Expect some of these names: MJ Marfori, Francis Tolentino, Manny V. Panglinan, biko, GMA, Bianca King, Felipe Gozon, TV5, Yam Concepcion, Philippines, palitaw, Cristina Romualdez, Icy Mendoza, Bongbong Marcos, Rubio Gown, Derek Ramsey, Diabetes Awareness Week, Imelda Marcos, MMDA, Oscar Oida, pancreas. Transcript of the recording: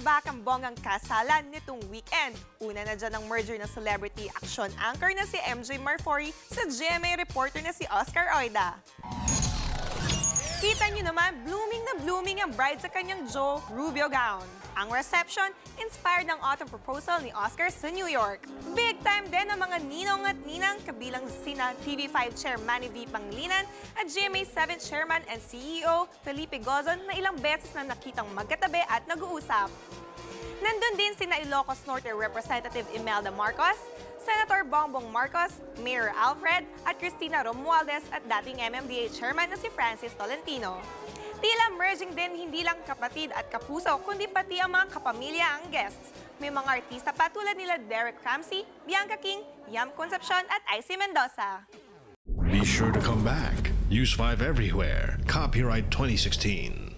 back-to-back ang bonggang kasalan nitong weekend. Una na dyan ang merger ng celebrity action anchor na si MJ Marfori sa GMA reporter na si Oscar Oida. Kita niyo naman, blooming na blooming ang bride sa kanyang Joe, Rubio Gown. Ang reception, inspired ng autumn proposal ni Oscar sa New York. Big time din ang mga ninong at ninang, kabilang sina TV5 Chair Manny V. Panglinan at GMA 7 Chairman and CEO Felipe Gozon na ilang beses na nakitang magkatabi at nag-uusap. Nandun din sina Ilocos Norte Representative Imelda Marcos, Senator Bongbong Marcos, Mayor Alfred, at Cristina Romualdez at dating MMDA Chairman na si Francis Tolentino. Tila merging din hindi lang kapatid at kapuso kundi pati ang mga kapamilya ang guests. May mga artista pa tulad nila Derek Ramsey, Bianca King, Yam Concepcion at Icy Mendoza. Be sure to come back. Use 5 everywhere. Copyright 2016.